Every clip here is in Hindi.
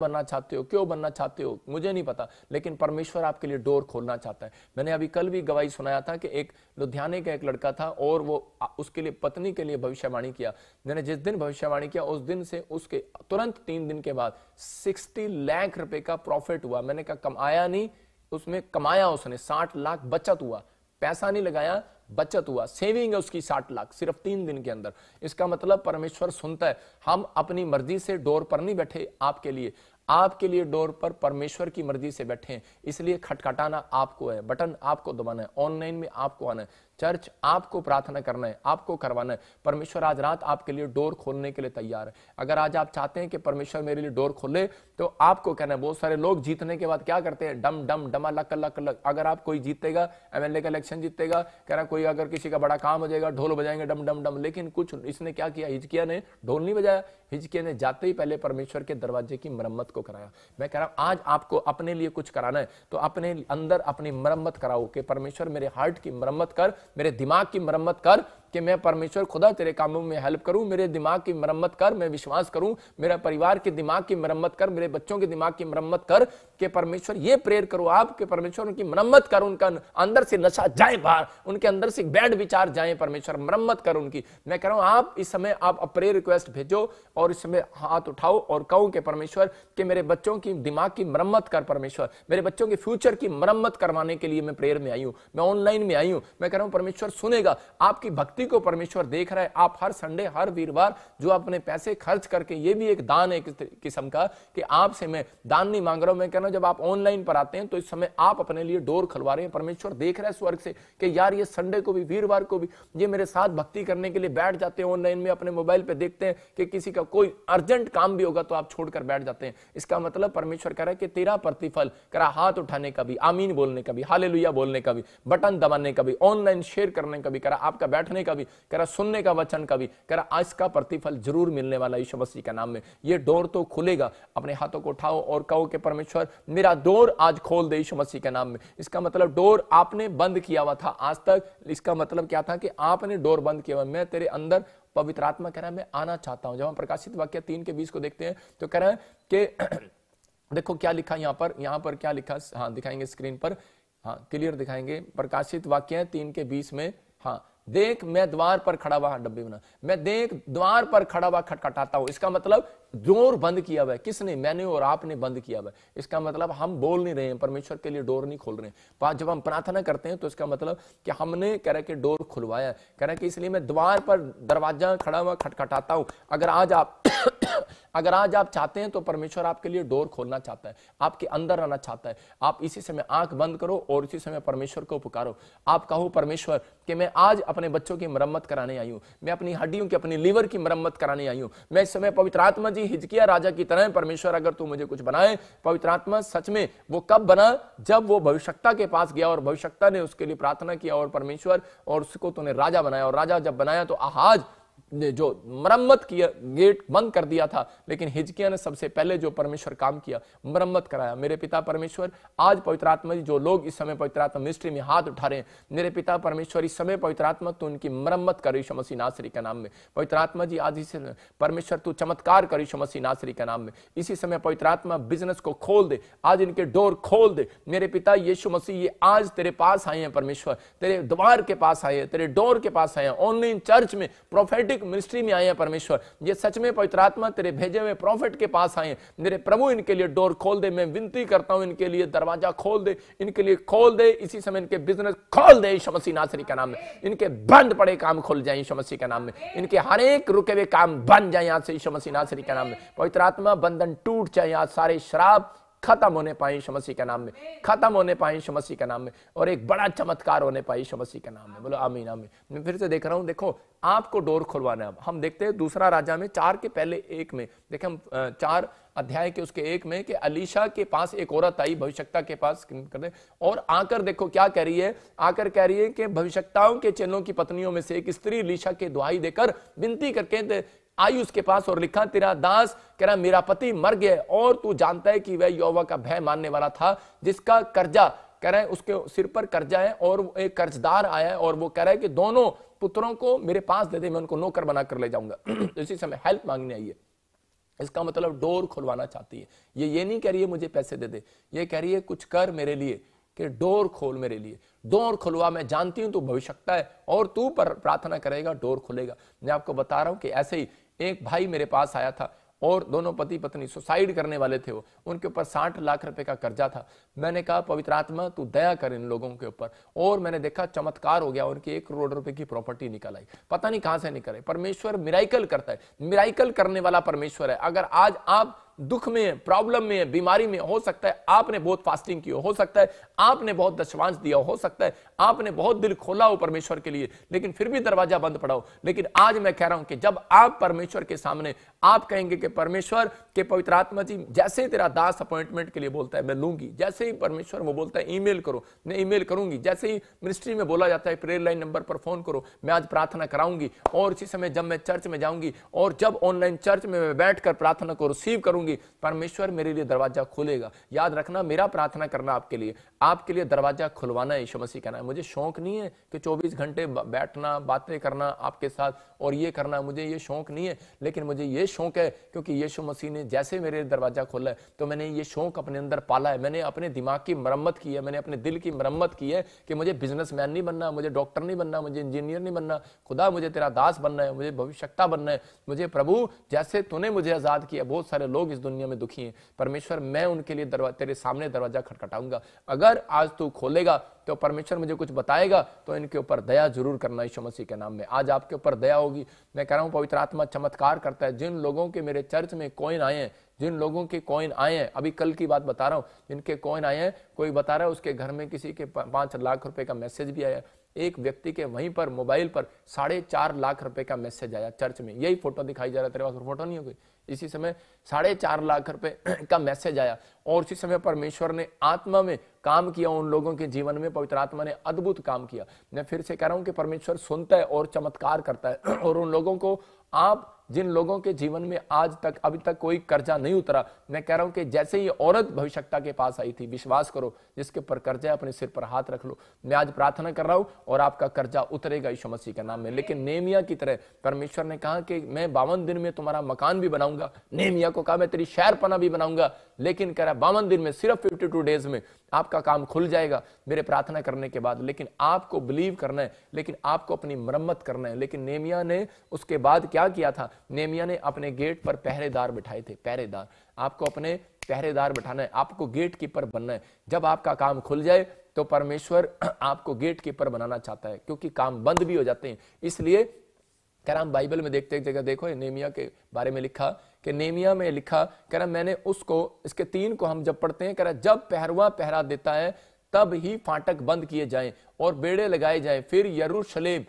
बनना चाहते हो, क्यों बनना चाहते हो, मुझे नहीं पता, लेकिन परमेश्वर आपके लिए डोर खोलना चाहता है। मैंने अभी कल भी गवाही सुनाया था कि एक लुधियाने का एक लड़का था और वो उसके लिए पत्नी के लिए भविष्यवाणी किया। मैंने जिस दिन भविष्यवाणी किया उस दिन से उसके तुरंत 3 दिन के बाद 60 लाख रुपए का प्रॉफिट हुआ। मैंने कहा कमाया नहीं, उसमें कमाया उसने 60 लाख बचत हुआ, पैसा नहीं लगाया, बचत हुआ, सेविंग है उसकी 60 लाख सिर्फ 3 दिन के अंदर। इसका मतलब परमेश्वर सुनता है। हम अपनी मर्जी से डोर पर नहीं बैठे, आपके लिए डोर पर परमेश्वर की मर्जी से बैठे हैं। इसलिए खटखटाना आपको है, बटन आपको दबाना है, ऑनलाइन में आपको आना है, चर्च आपको प्रार्थना करना है, आपको करवाना है। परमेश्वर आज रात आपके लिए डोर खोलने के लिए तैयार है। अगर आज आप चाहते हैं कि परमेश्वर मेरे लिए डोर खोले तो आपको कहना है। बहुत सारे लोग जीतने के बाद क्या करते हैं, डम डम डमा लक लक लक। अगर आप कोई जीतेगा, एमएलए का इलेक्शन जीतेगा, कह रहा कोई अगर किसी का बड़ा काम हो जाएगा, ढोल बजाएंगे डम डम डम। लेकिन कुछ इसने क्या किया, हिजकिया ने ढोल नहीं बजाया, हिजकिया ने जाते ही पहले परमेश्वर के दरवाजे की मरम्मत को कराया। मैं कह रहा हूं आज आपको अपने लिए कुछ कराना है तो अपने अंदर अपनी मरम्मत कराओ कि परमेश्वर मेरे हार्ट की मरम्मत कर, मेरे दिमाग की मरम्मत कर कि मैं परमेश्वर खुदा तेरे कामों में हेल्प करूं, मेरे दिमाग की मरम्मत कर, मैं विश्वास करूं, मेरा परिवार के दिमाग की मरम्मत कर, मेरे बच्चों के दिमाग की मरम्मत कर कि परमेश्वर ये प्रेयर करो आप कि परमेश्वर उनकी मरम्मत कर, उनका अंदर से नशा जाए बाहर, उनके अंदर से बैड विचार जाए, परमेश्वर मरम्मत कर उनकी। मैं कह रहा हूं आप इस समय आप प्रेयर रिक्वेस्ट भेजो और इस समय हाथ उठाओ और कहूं कि परमेश्वर कि मेरे बच्चों की दिमाग की मरम्मत कर, परमेश्वर मेरे बच्चों के फ्यूचर की मरम्मत करवाने के लिए मैं प्रेयर में आई हूं, मैं ऑनलाइन में आई हूं। मैं कह रहा हूं परमेश्वर सुनेगा, आपकी भक्ति को परमेश्वर देख रहा है। आप हर संडे हर वीरवार जो अपने पैसे खर्च करके, ये भी एक दान है किस्म का कि आपसे मैं दान नहीं मांग रहा हूं। मैं कह रहा हूं जब आप ऑनलाइन पर आते हैं तो इस समय आप अपने लिए डोर खुलवा रहे हैं। परमेश्वर देख रहा है स्वर्ग से कि यार ये संडे को भी वीरवार को भी ये मेरे साथ भक्ति करने के लिए बैठ जाते हैं ऑनलाइन में, अपने मोबाइल पर देखते हैं कि किसी का कोई अर्जेंट काम भी होगा तो आप छोड़कर बैठ जाते हैं। इसका मतलब परमेश्वर कह रहा है कि तेरा प्रतिफल करा, हाथ उठाने का भी, आमीन बोलने का भी, हालेलुया बोलने का भी, बटन दबाने का भी, ऑनलाइन शेयर करने का भी करा, आपका बैठने का भी करा, सुनने का वचन का भी करा, आज का प्रतिफल जरूर मिलने वाला यीशु मसीह के नाम में। ये डोर तो खुलेगा। अपने हाथों को उठाओ और कहो कि परमेश्वर मेरा डोर आज खोल दे यीशु मसीह के नाम में। इसका मतलब डोर आपने बंद किया हुआ था आज तक। इसका मतलब क्या था कि आपने डोर बंद किया हुआ। मैं तेरे अंदर पवित्र आत्मा कह रहा है मैं आना चाहता हूं। जब हम प्रकाशित वाक्य 3:20 को देखते हैं तो कह रहा है कि देखो क्या लिखा यहाँ पर क्या लिखा, हाँ दिखाएंगे स्क्रीन पर, हाँ क्लियर दिखाएंगे। प्रकाशित वाक्य 3:20 में, हाँ देख मैं द्वार पर खड़ा हुआ, डब्बे बना, मैं देख द्वार पर खड़ा हुआ खटखटाता हूं। इसका मतलब डोर बंद किया हुआ है किसने, मैंने और आपने बंद किया हुआ है। इसका मतलब हम बोल नहीं रहे हैं, परमेश्वर के लिए डोर नहीं खोल रहे हैं। जब हम प्रार्थना करते हैं तो इसका मतलब कि हमने कह रहा कि डोर खुलवाया, कह रहा कि इसलिए मैं द्वार पर दरवाजा खड़ा हुआ खटखटाता हूं। अगर आज आप चाहते हैं तो परमेश्वर आपके लिए डोर खोलना चाहता है, आपके अंदर आना चाहता है। आप इसी समय आंख बंद करो और इसी समय परमेश्वर को पुकारो। आप कहो परमेश्वर कि मैं आज अपने बच्चों की मरम्मत कराने आई हूं, मैं अपनी हड्डियों की, अपनी लीवर की मरम्मत कराने आई हूं। मैं इस समय पवित्र आत्मा जी हिजकिया राजा की तरह, परमेश्वर अगर तू मुझे कुछ बनाए। पवित्र आत्मा सच में वो कब बना, जब वो भविष्यवक्ता के पास गया और भविष्यवक्ता ने उसके लिए प्रार्थना किया और परमेश्वर और उसको तूने राजा बनाया। और राजा जब बनाया तो आहाज ने जो मरम्मत किया, गेट बंद कर दिया था, लेकिन हिजकिया ने सबसे पहले जो परमेश्वर काम किया, मरम्मत कराया। मेरे पिता परमेश्वर आज पवित्र आत्मा जी, जो लोग इस समय पवित्र आत्मा मिनिस्ट्री में हाथ उठा रहे हैं, मेरे पिता परमेश्वर इस समय पवित्र आत्मा तू उनकी मरम्मत कर यीशु मसीह नासरी के नाम में। पवित्र आत्मा जी आज इस परमेश्वर तू चमत्कार कर यीशु मसीह नासरी के नाम में। इसी समय पवित्र आत्मा बिजनेस को खोल दे, आज इनके डोर खोल दे। मेरे पिता यीशु मसीह ये आज तेरे पास आए हैं, परमेश्वर तेरे द्वार के पास आए हैं, तेरे डोर के पास आए हैं, ऑनलाइन चर्च में प्रोफेटिक मिनिस्ट्री में आए हैं। परमेश्वर ये सच में पवित्र आत्मा तेरे भेजे हुए प्रॉफिट के पास आए हैं। मेरे प्रभु इनके लिए डोर खोल दे, मैं विनती करता हूं इनके लिए दरवाजा खोल दे, इनके लिए खोल दे। इसी समय इनके बिजनेस खोल दे यीशु मसीह नासरी के नाम में। इनके बंद पड़े काम खुल जाए यीशु मसीह के नाम में। इनके हर एक रुके हुए काम बन जाए यहां से यीशु मसीह नासरी के नाम में। पवित्र आत्मा बंधन टूट जाए, आज सारे शराब खत्म होने पाए यीशु मसीह के नाम में, खत्म होने पाए यीशु मसीह के नाम में, और एक बड़ा चमत्कार होने पाए यीशु मसीह के नाम में। बोलो आमीन आमीन। मैं फिर से देख रहा हूं, देखो आपको डोर खुलवाना है। हम देखते हैं 2 राजा में 4 के पहले 1 में, देखें हम 4 अध्याय के उसके 1 में, कि अलीशा के पास एक औरत आई भविष्यवक्ता के पास करने, और आकर देखो क्या कह रही है, आकर कह रही है कि भविष्यवक्ताओं के चेलों की पत्नियों में से एक स्त्री अलीशा के दुहाई देकर विनती करके आई उसके पास, और लिखा तेरा दास कह रहा मेरा पति मर गया और तू जानता है कि वह यहोवा का भय मानने वाला था, जिसका कर्जा कह रहा है, उसके सिर पर कर्जा है और एक कर्जदार आया है, और वो कह रहा है कि दोनों पुत्रों को मेरे पास दे दे, मैं उनको नौकर बनाकर ले जाऊंगा। इसी समय हेल्प मांगने आई है। इसका मतलब डोर खुलवाना चाहती है। ये नहीं कह रही है मुझे पैसे दे दे, ये कह रही है कुछ कर मेरे लिए, कि डोर खोल मेरे लिए, डोर खुलवा, मैं जानती हूं तू भविष्यता है और तू पर प्रार्थना करेगा डोर खुलेगा। मैं आपको बता रहा हूं कि ऐसे ही एक भाई मेरे पास आया था और दोनों पति पत्नी सुसाइड करने वाले थे, वो उनके ऊपर 60 लाख रुपए का कर्जा था। मैंने कहा पवित्र आत्मा तू दया कर इन लोगों के ऊपर, और मैंने देखा चमत्कार हो गया, उनकी 1 करोड़ रुपए की प्रॉपर्टी निकल आई, पता नहीं कहां से निकले। परमेश्वर मिराइकल करता है, मिराइकल करने वाला परमेश्वर है। अगर आज आप दुख में है, प्रॉब्लम में है, बीमारी में, हो सकता है आपने बहुत फास्टिंग की हो सकता है आपने बहुत दशवांश दिया हो सकता है आपने बहुत दिल खोला हो परमेश्वर के लिए, लेकिन फिर भी दरवाजा बंद पड़ा हो। लेकिन आज मैं कह रहा हूं कि जब आप परमेश्वर के सामने आप कहेंगे कि परमेश्वर के पवित्र आत्मा जी जैसे ही तेरा दास अपॉइंटमेंट के लिए बोलता है मैं लूंगी, जैसे ही परमेश्वर वो बोलता है ईमेल करो मैं ईमेल करूंगी, जैसे ही मिनिस्ट्री में बोला जाता है प्रेयर लाइन नंबर पर फोन करो मैं आज प्रार्थना कराऊंगी, और इसी समय जब मैं चर्च में जाऊंगी और जब ऑनलाइन चर्च में मैं बैठकर प्रार्थना को रिसीव करूंगी, परमेश्वर मेरे लिए दरवाजा खोलेगा। याद रखना मेरा प्रार्थना करना आपके लिए दरवाजा खुलवाना है, यीशु मसीह का नाम। मुझे शौक नहीं है कि 24 घंटे बैठना बातें करना आपके साथ और ये करना, मुझे ये शौक नहीं है, लेकिन मुझे ये शौक है क्योंकि यीशु मसीह ने जैसे मेरे लिए दरवाजा खोला है तो मैंने ये शौक अपने अंदर पाला है। मैंने अपने दिमाग की मरम्मत की है, मैंने अपने दिल की मरम्मत की है कि मुझे बिजनेसमैन नहीं बनना, मुझे डॉक्टर नहीं बनना, मुझे इंजीनियर नहीं बनना, खुदा मुझे तेरा दास बनना है, मुझे भविष्यवक्ता बनना है। मुझे प्रभु जैसे तूने मुझे आजाद किया, बहुत सारे लोग इस दुनिया में दुखी हैं, परमेश्वर मैं उनके लिए तेरे सामने दरवाजा खटखटाऊंगा। अगर आज तू खोलेगा तो परमेश्वर मुझे कुछ बताएगा तो इनके ऊपर दया जरूर करना यीशु मसीह के नाम में। आज आपके ऊपर दया होगी, मैं कह रहा हूं पवित्र आत्मा चमत्कार करता है। जिन लोगों के मेरे चर्च में कॉइन आए हैं, जिन लोगों के कॉइन आए हैं, अभी कल की बात बता रहा हूं, जिनके कॉइन आए हैं, कोई बता रहा है उसके घर में किसी के 5 लाख रुपए का मैसेज भी आया। एक व्यक्ति के वहीं पर मोबाइल पर 4.5 लाख रुपए का मैसेज आया चर्च में, यही फोटो दिखाई जा रहा है, तेरे पास फोटो नहीं हो गई। इसी समय 4.5 लाख रुपए का मैसेज आया, और इसी समय परमेश्वर ने आत्मा में काम किया उन लोगों के जीवन में, पवित्र आत्मा ने अद्भुत काम किया। मैं फिर से कह रहा हूं कि परमेश्वर सुनता है और चमत्कार करता है। और उन लोगों को आप जिन लोगों के जीवन में आज तक अभी तक कोई कर्जा नहीं उतरा, मैं कह रहा हूं कि जैसे ही औरत भविष्यवक्ता के पास आई थी, विश्वास करो जिसके पर कर्जा है अपने सिर पर हाथ रख लो, मैं आज प्रार्थना कर रहा हूं और आपका कर्जा उतरेगा यीशु मसीह के नाम में। लेकिन नेहमिया की तरह परमेश्वर ने कहा कि मैं 52 दिन में तुम्हारा मकान भी बनाऊंगा। नेहमिया को कहा मैं तेरी शहरपना भी बनाऊंगा, लेकिन कह रहा 52 दिन में, सिर्फ 52 डेज में आपका काम खुल जाएगा मेरे प्रार्थना करने के बाद। लेकिन आपको बिलीव करना है, लेकिन आपको अपनी मरम्मत करना है। लेकिन नेहमिया ने उसके बाद क्या किया था, नेहमिया ने अपने गेट पर पहरेदार बिठाए थे। पहरेदार, आपको अपने पहरेदार बिठाना है, आपको गेट कीपर बनना है। जब आपका काम खुल जाए तो परमेश्वर आपको गेट कीपर बनाना चाहता है, क्योंकि काम बंद भी हो जाते हैं। इसलिए कह रहा हम बाइबल में देखते एक जगह देखो नेहमिया के बारे में लिखा कि नेहमिया में लिखा, कह रहा मैंने उसको, इसके 3 को हम जब पढ़ते हैं, कह रहा जब पहरुआ पहरा देता है तब ही फाटक बंद किए जाएं और बेड़े लगाए जाएं, फिर यरूशलेम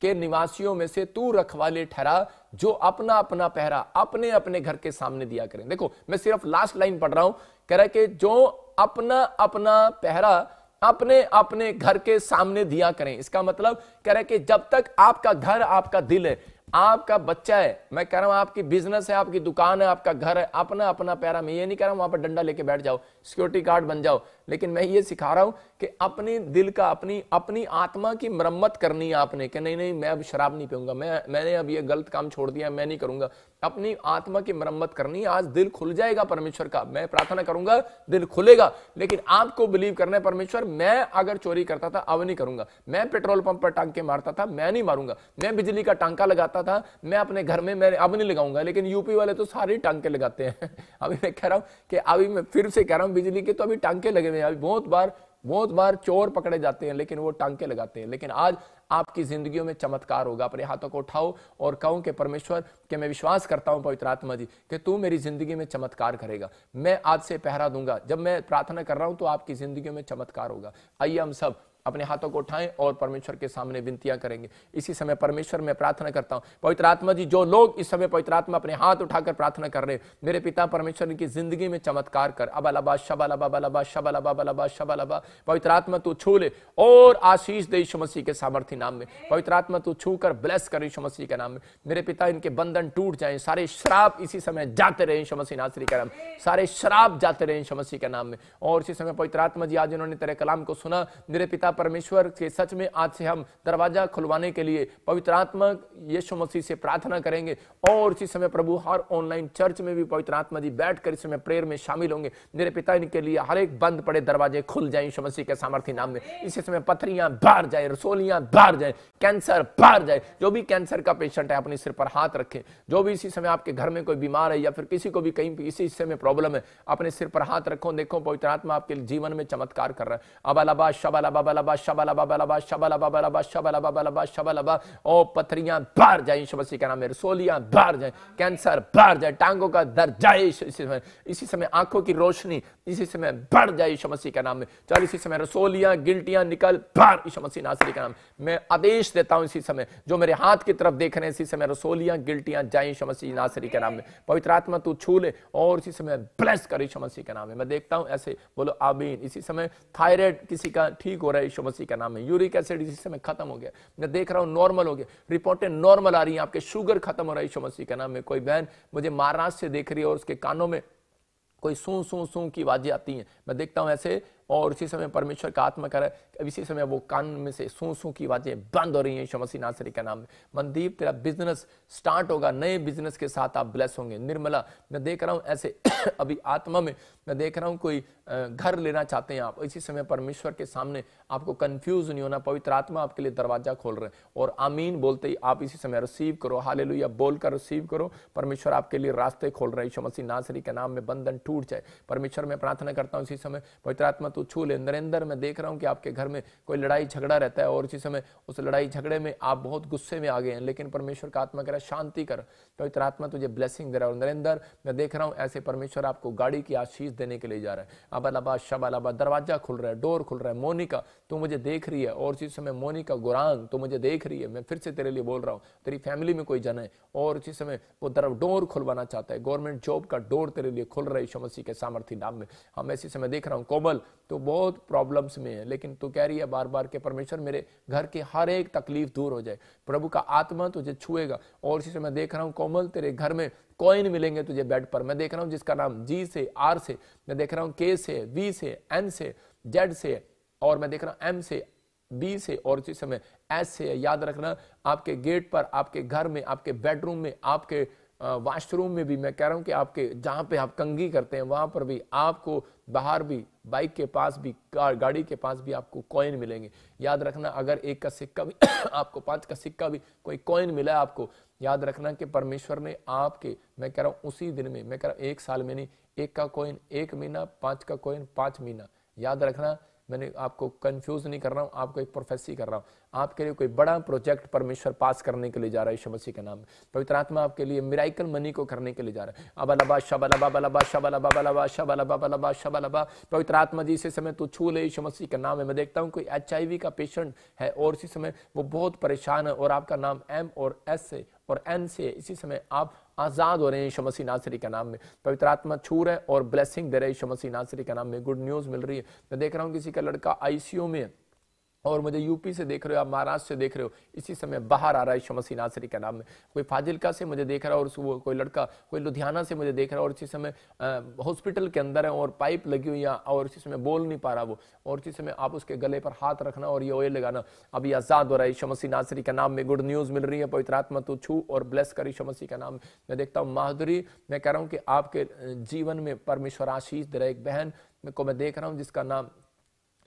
के निवासियों में से तू रखवाले ठहरा जो अपना अपना पहरा अपने अपने घर के सामने दिया करें। देखो मैं सिर्फ लास्ट लाइन पढ़ रहा हूं, कह रहा कि जो अपना अपना पहरा अपने अपने घर के सामने दिया करें। इसका मतलब कह रहा है कि जब तक आपका घर आपका दिल है, आपका बच्चा है, मैं कह रहा हूं आपकी बिजनेस है, आपकी दुकान है, आपका घर है, अपना अपना पहरा, मैं ये नहीं कह रहा हूं वहां पर डंडा लेके बैठ जाओ, सिक्योरिटी गार्ड बन जाओ, लेकिन मैं ये सिखा रहा हूं कि अपने दिल का, अपनी आत्मा की मरम्मत करनी है आपने, कि नहीं मैं अब शराब नहीं पीऊंगा, मैंने अब ये गलत काम छोड़ दिया, मैं नहीं करूंगा। अपनी आत्मा की मरम्मत करनी है। आज दिल खुल जाएगा परमेश्वर का, मैं प्रार्थना करूंगा दिल खुलेगा। लेकिन आपको बिलीव करना है परमेश्वर मैं अगर चोरी करता था अब नहीं करूंगा, मैं पेट्रोल पंप पर टांके मारता था मैं नहीं मारूंगा, मैं बिजली का टांका लगाता था मैं अपने घर में मैं अब नहीं लगाऊंगा। लेकिन यूपी वाले तो सारे टांके लगाते हैं। अभी मैं कह रहा हूं कि अभी मैं फिर से कह रहा हूं बिजली के तो अभी टांके लगे हुए हैं, अभी बहुत बार चोर पकड़े जाते हैं लेकिन वो टांके लगाते हैं। लेकिन आज आपकी जिंदगियों में चमत्कार होगा। अपने हाथों को उठाओ और कहो कि परमेश्वर कि मैं विश्वास करता हूं पवित्र आत्मा जी कि तू मेरी जिंदगी में चमत्कार करेगा, मैं आज से पहरा दूंगा। जब मैं प्रार्थना कर रहा हूं तो आपकी जिंदगियों में चमत्कार होगा। आइए हम सब अपने हाथों को उठाएं और परमेश्वर के सामने विनतियां करेंगे। इसी समय परमेश्वर मैं प्रार्थना करता हूं पवित्र आत्मा जी, जो लोग इस समय पवित्र आत्मा अपने हाथ उठाकर प्रार्थना कर रहे हैं, मेरे पिता परमेश्वर इनकी जिंदगी में चमत्कार कर। अब अलाबा शबा लबा बलबा शबा लबा बलबा शबा लबा, पवित्र आत्मा तू छू ले और आशीष दे यीशु मसीह के सामर्थी नाम में। पवित्र आत्मा तू छू कर ब्लेस कर यीशु मसीह के नाम में। मेरे पिता इनके बंधन टूट जाए, सारे श्राप इसी समय जाते रहे यीशु मसीह नासरी के नाम, सारे श्राप जाते रहे यीशु मसीह के नाम में। और इसी समय पवित्र आत्मा जी आज इन्होंने तेरे कलाम को सुना, मेरे पिता परमेश्वर के सच में आज से हम दरवाजा खुलवाने के लिए पवित्र आत्मा यीशु मसीह से प्रार्थना करेंगे। और इसी समय प्रभु हर ऑनलाइन चर्च में भी पवित्र आत्मा जी बैठकर इस समय प्रेयर में शामिल होंगे। मेरे पिता इनके लिए हर एक बंद पड़े दरवाजे खुल जाए यीशु मसीह के सामर्थी नाम में। इसी समय पथरियां बाहर जाए, रसोलियां बाहर जाए, कैंसर बाहर जाए। जो भी कैंसर का पेशेंट है अपने सिर पर हाथ रखें। जो भी इसी समय आपके घर में कोई बीमार है या फिर किसी को भी कहीं इसी हिस्से में प्रॉब्लम है, अपने सिर पर हाथ रखो। देखो पवित्र आत्मा आपके जीवन में चमत्कार कर रहा है। अबालाबा शबालाबालाबा शबालाबालाबा शबालाबालाबा शबालाबालाबा शबालाबा। ओ पथरियां बाहर जाए यीशु मसीह के नाम में, रसोलियां बाहर जाए, कैंसर बाहर जाए, टांगों का दर्द जाए इसी समय, आंखों की रोशनी इसी समय बढ़ जाए यीशु मसीह के नाम में। चल इसी समय रसोलियां गिल्टियां निकल बाहर यीशु मसीह नासरी के नाम मैं आदेश देता हूं। इसी समय जो मेरे हाथ की तरफ देख रहे हैं इसी समय रसोलियां गिल्टियां जाए यीशु मसीह नासरी के नाम में। पवित्र आत्मा तू छू ले और इसी समय ब्लेस कर यीशु मसीह के नाम में। मैं देखता हूं ऐसे बोलो आमीन। इसी समय थायराइड किसी का ठीक हो रहा है यीशु मसीह के नाम में। यूरिक एसिड इसी समय खत्म हो गया, मैं देख रहा हूं नॉर्मल हो गया, रिपोर्टें नॉर्मल आ रही हैं। आपके शुगर खत्म हो रहा है यीशु मसीह के नाम में। कोई बहन मुझे महाराष्ट्र से देख रही है और उसके कानों में कोई सूं सूं सूं की आवाजें आती हैं, मैं देखता हूं ऐसे। और इसी समय परमेश्वर का आत्मा कह रहा है अब इसी समय वो कान में से सूं सूं की आवाजें बंद हो रही हैं यीशु मसीह नासरी के नाम में। मनदीप तेरा बिजनेस स्टार्ट होगा, नए बिजनेस के साथ आप ब्लेस होंगे। निर्मला मैं देख रहा हूं ऐसे अभी आत्मा में मैं देख रहा हूं कोई घर लेना चाहते हैं आप, इसी समय परमेश्वर के सामने आपको कंफ्यूज नहीं होना। पवित्र आत्मा आपके लिए दरवाजा खोल रहे हैं और आमीन बोलते ही आप इसी समय रिसीव करो। हालेलुया बोलकर रिसीव करो। परमेश्वर आपके लिए रास्ते खोल रहे हैं यीशु मसीह नासरी के नाम में। बंधन टूट जाए परमेश्वर मैं प्रार्थना करता हूँ। इसी समय पवित्र आत्मा तो छू ले। नरेंद्र मैं देख रहा हूं कि आपके घर में कोई लड़ाई झगड़ा रहता है और इसी समय उस लड़ाई झगड़े में आप बहुत गुस्से में आ गए हैं, लेकिन परमेश्वर का आत्मा कह रहा है शांति कर। पवित्र आत्मा तुझे ब्लेसिंग दे रहा है। और नरेंद्र मैं देख रहा हूं ऐसे परमेश्वर आपको गाड़ी की आशीष देने के लिए जा रहा है। अबालाबा शबालाबा दरवाजा खुल रहा है, डोर खुल रहा है। मोनिका तू मुझे देख रही है और इसी समय मोनिका गुरांग तू मुझे देख रही है, मैं फिर से तेरे लिए बोल रहा हूँ। तेरी फैमिली में कोई जन है और इसी समय वो डोर खुलवाना चाहता है, गवर्नमेंट जॉब का डोर तेरे लिए खुल रहा है यीशु मसीह के सामर्थी नाम में। हम इसी समय देख रहा हूँ कोमल तो बहुत प्रॉब्लम्स में है, लेकिन तू कह रही है बार बार के परमेश्वर मेरे घर की हर एक तकलीफ दूर हो जाए। प्रभु का आत्मा तुझे छुएगा। और इसी से मैं देख रहा हूँ कोमल तेरे घर में कॉइन मिलेंगे तुझे बेड पर। मैं देख रहा हूँ जिसका नाम जी से आर से, मैं देख रहा हूँ के से वी से एन से जेड से, और मैं देख रहा हूँ एम से बी से और इसी समय एस से। याद रखना आपके गेट पर, आपके घर में, आपके बेडरूम में, आपके वॉशरूम में भी मैं कह रहा हूँ कि आपके जहाँ पे आप कंघी करते हैं वहाँ पर भी आपको, बाहर भी, बाइक के पास भी, गाड़ी के पास भी आपको कॉइन मिलेंगे। याद रखना अगर एक का सिक्का भी आपको 5 का सिक्का भी कोई कॉइन मिला है आपको, याद रखना कि परमेश्वर ने आपके, मैं कह रहा हूँ उसी दिन में, मैं कह रहा हूँ एक साल में नहीं, 1 का कॉइन 1 महीना, 5 का कॉइन 5 महीना। याद रखना मैंने आपको कंफ्यूज नहीं कर रहा हूँ, आपको एक प्रोफेसी कर रहा हूँ। आपके लिए कोई बड़ा प्रोजेक्ट परमेश्वर पास करने के लिए जा रहा है यीशु मसीह के नाम में। पवित्र आत्मा आपके लिए मिराइकल मनी को करने के लिए जा रहा है। अबालाबा शबालाबा बलाबा शबालाबा बलाबा शबालाबा बलाबा शबालाबा। पवित्र आत्मा जी इसी समय तू छू ले यीशु मसीह के नाम में। मैं देखता हूँ कोई HIV का पेशेंट है और इसी समय वो बहुत परेशान है और आपका नाम M और S से और N से, इसी समय आप आज़ाद हो रहे हैं यीशु मसीह नासरी के नाम में। पवित्र आत्मा छू रहे और ब्लेसिंग दे रहे यीशु मसीह नासरी के नाम में। गुड न्यूज़ मिल रही है। मैं देख रहा हूँ किसी का लड़का ICU में है और मुझे यूपी से देख रहे हो आप, महाराष्ट्र से देख रहे हो, इसी समय बाहर आ रहा है यीशु मसीह नासरी के नाम में। कोई फाजिलका से मुझे देख रहा है और वो कोई लड़का कोई लुधियाना से मुझे देख रहा है और इसी समय हॉस्पिटल के अंदर है और पाइप लगी हुई है और इसी समय बोल नहीं पा रहा वो, और इसी समय आप उसके गले पर हाथ रखना और ये ऑयल लगाना, अभी आज़ाद हो रहा है यीशु मसीह नासरी के नाम में। गुड न्यूज़ मिल रही है। पवित्र आत्मा तू छू और ब्लेस कर यीशु मसीह के नाम में। मैं देखता हूँ माधुरी, मैं कह रहा हूँ कि आपके जीवन में परमेश्वर आशीष दे रहा है। एक बहन को मैं देख रहा हूँ जिसका नाम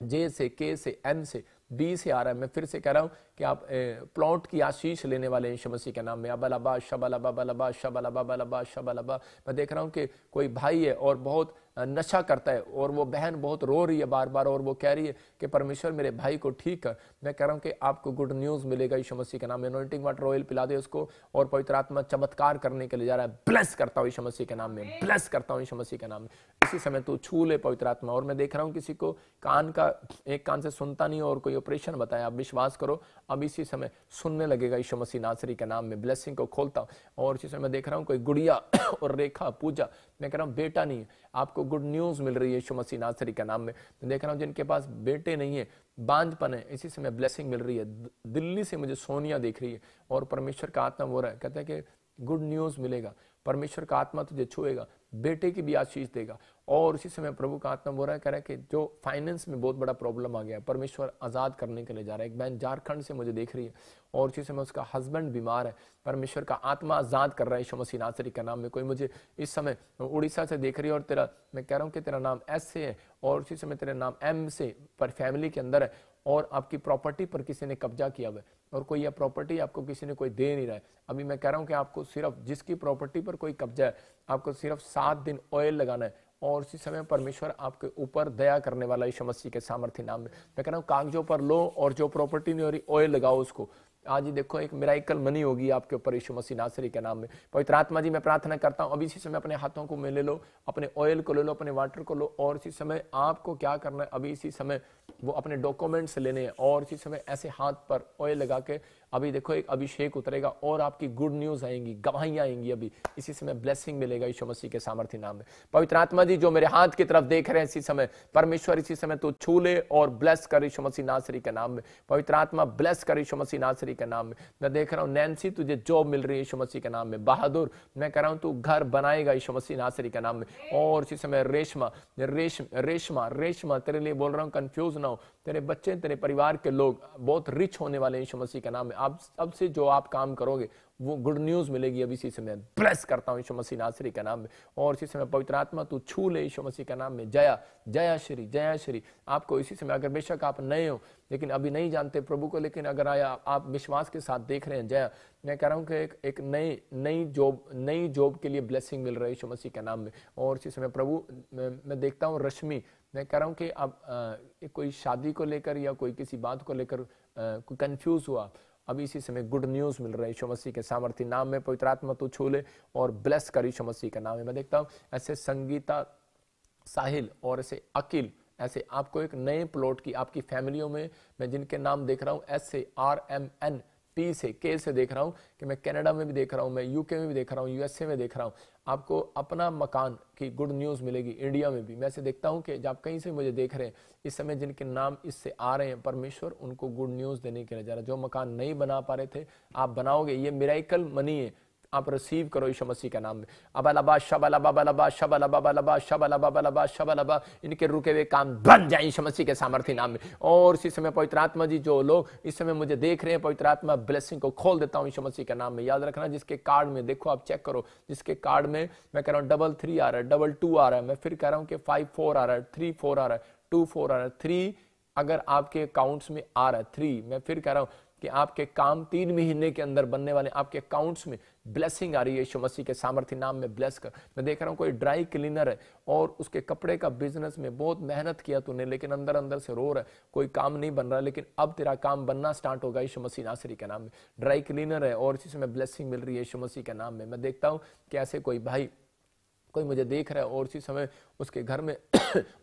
जे से के से एन से बी से आ रहा है, मैं फिर से कह रहा हूँ कि आप प्लॉट की आशीष लेने वाले हैं यीशु मसीह के नाम में। अबालाबा शबालाबा बलाबा शबालाबा बलाबा शबालाबा। मैं देख रहा हूँ कि कोई भाई है और बहुत नशा करता है और वो बहन बहुत रो रही है बार बार और वो कह रही है कि परमेश्वर मेरे भाई को ठीक कर। मैं कह रहा हूँ कि आपको गुड न्यूज़ मिलेगा यीशु मसीह के नाम में। अनॉइंटिंग वाटर ऑयल पिला दे उसको और पवित्र आत्मा चमत्कार करने के लिए जा रहा है। ब्लेस करता हूँ यीशु मसीह के नाम में, ब्लेस करता हूँ यीशु मसीह के नाम में। इसी समय तू छू ले पवित्र आत्मा। और मैं देख रहा हूँ किसी को कान का, एक कान से सुनता नहीं और कोई ऑपरेशन बताया, आप विश्वास करो अब इसी समय सुनने लगेगा यीशु मसीह नासरी के नाम में। ब्लेसिंग को खोलता हूँ। और इसी समय देख रहा हूँ कोई गुड़िया और रेखा पूजा, मैं कह रहा हूँ बेटा नहीं है, आपको गुड न्यूज़ मिल रही है यीशु मसीह नासरी के नाम में। मैं देख रहा हूँ जिनके पास बेटे नहीं है, बांझपन है, इसी समय ब्लेसिंग मिल रही है। दिल्ली से मुझे सोनिया देख रही है और परमेश्वर का आत्मा हो रहा है, कहता है कि गुड न्यूज़ मिलेगा, परमेश्वर का आत्मा तुझे छुएगा, बेटे की भी आशीष देगा और उसी समय प्रभु का आत्मा बोल रहा है, कह रहा है कि जो फाइनेंस में बहुत बड़ा प्रॉब्लम आ गया, परमेश्वर आज़ाद करने के लिए जा रहा है। एक बहन झारखंड से मुझे देख रही है और उसी समय उसका हस्बैंड बीमार है, परमेश्वर का आत्मा आज़ाद कर रहा है यीशु मसीह नासरी का नाम में। कोई मुझे इस समय उड़ीसा से देख रही है और तेरा, मैं कह रहा हूँ कि तेरा नाम एस से है और उसी समय तेरा नाम एम से पर फैमिली के अंदर है और आपकी प्रॉपर्टी पर किसी ने कब्जा किया हुआ है और कोई यह प्रॉपर्टी आपको किसी ने कोई दे नहीं रहा है। अभी मैं कह रहा हूँ कि आपको सिर्फ जिसकी प्रॉपर्टी पर कोई कब्जा है आपको सिर्फ 7 दिन ऑयल लगाना है और उसी समय परमेश्वर आपके ऊपर दया करने वाला यीशु मसीह के सामर्थ्य नाम में। मैं कह रहा हूँ कागजों पर लो और जो प्रॉपर्टी नहीं हो रही ऑयल लगाओ उसको। आज ही देखो एक मिराइकल मनी होगी आपके ऊपर यीशु मसीह नासरी के नाम में। पवित्र आत्मा जी मैं प्रार्थना करता हूँ अभी इसी समय अपने हाथों को ले लो, अपने ऑयल को ले लो, अपने वाटर को लो और इसी समय आपको क्या करना है, अभी इसी समय वो अपने डॉक्यूमेंट्स लेने हैं और इसी समय ऐसे हाथ पर ऑयल लगा के अभी देखो एक अभिषेक उतरेगा और आपकी गुड न्यूज़ आएंगी, गवाहियाँ आएंगी, अभी इसी समय ब्लेसिंग मिलेगा यीशु मसीह के सामर्थ्य नाम में। पवित्र आत्मा जी जो मेरे हाथ की तरफ देख रहे हैं इसी समय परमेश्वर इसी समय तो छू ले और ब्लेस कर यीशु मसीह नासरी के नाम में। पवित्र आत्मा ब्लेस कर यीशु मसीह नासरी के नाम में। मैं देख रहा हूँ नैन्सी तुझे जॉब मिल रही है यीशु मसीह के नाम में। बहादुर मैं कह रहा हूँ तू घर बनाएगा यीशु मसीह नासरी के नाम में। और इसी समय रेशमा तेरे लिए बोल रहा हूँ, कंफ्यूज ना हो, तेरे बच्चे तेरे परिवार के लोग बहुत रिच होने वाले हैं यीशु मसीह के नाम में। आप अब से जो आप काम करोगे वो गुड न्यूज़ मिलेगी, अभी इसी समय ब्लेस करता हूँ यीशु मसीह नासरी के नाम में। और इसी समय पवित्र आत्मा तू छू ले यीशु मसीह के नाम में। जया श्री आपको इसी समय, अगर बेशक आप नए हो लेकिन अभी नहीं जानते प्रभु को, लेकिन अगर आया आप विश्वास के साथ देख रहे हैं जया, मैं कह रहा हूँ कि एक नई जॉब के लिए ब्लेसिंग मिल रहा है यीशु मसीह के नाम में। और इसी समय प्रभु मैं देखता हूँ रश्मि, मैं कह रहा हूँ कि आप कोई शादी को लेकर या कोई किसी बात को लेकर कोई कन्फ्यूज़ हुआ, अभी इसी समय गुड न्यूज़ मिल रहा है यीशु मसीह के सामर्थ्य नाम में। पवित्र आत्मा तो छू ले और ब्लेस कर यीशु मसीह के नाम में। मैं देखता हूँ ऐसे संगीता, साहिल और ऐसे अकील, ऐसे आपको एक नए प्लॉट की आपकी फैमिलियों में, मैं जिनके नाम देख रहा हूँ एस से, RMN P से, K से देख रहा हूँ कि मैं कनाडा में भी देख रहा हूँ, मैं UK में भी देख रहा हूँ, USA में देख रहा हूँ, आपको अपना मकान की गुड न्यूज़ मिलेगी। इंडिया में भी मैं ऐसे देखता हूँ कि जब आप कहीं से मुझे देख रहे हैं इस समय, जिनके नाम इससे आ रहे हैं परमेश्वर उनको गुड न्यूज़ देने के लिए जा रहा है। जो मकान नहीं बना पा रहे थे आप बनाओगे, ये मिराइकल मनी है, आप रिसीव करो यीशु मसीह के नाम में। अबालाबा शबालाबा इनके रुके हुए काम बन जाए यीशु मसीह के सामर्थ्य नाम में। और इसी समय पवित्र आत्मा जी जो लोग इस समय मुझे देख रहे हैं, पवित्र आत्मा ब्लेसिंग को खोल देता हूँ यीशु मसीह के नाम में। याद रखना जिसके कार्ड में देखो, आप चेक करो जिसके कार्ड में, मैं कह रहा हूँ 33 आ रहा है, 22 आ रहा है, मैं फिर कह रहा हूँ कि 54 आ रहा है, 34 आ रहा है, 24 आ रहा है, 3 अगर आपके अकाउंट्स में आ रहा है, 3 मैं फिर कह रहा हूँ कि आपके काम 3 महीने के अंदर बनने वाले, आपके अकाउंट्स में ब्लेसिंग आ रही है यीशु मसीह के सामर्थ्य नाम में। ब्लेस कर। मैं देख रहा हूँ कोई ड्राई क्लीनर है और उसके कपड़े का बिजनेस में बहुत मेहनत किया तूने, लेकिन अंदर अंदर से रो रहा है, कोई काम नहीं बन रहा, लेकिन अब तेरा काम बनना स्टार्ट होगा यीशु मसीह नासरी के नाम में। ड्राई क्लीनर है और इसी समय ब्लेसिंग मिल रही है यीशु मसीह के नाम में। मैं देखता हूँ कि ऐसे कोई भाई, कोई मुझे देख रहा है और इसी समय उसके घर में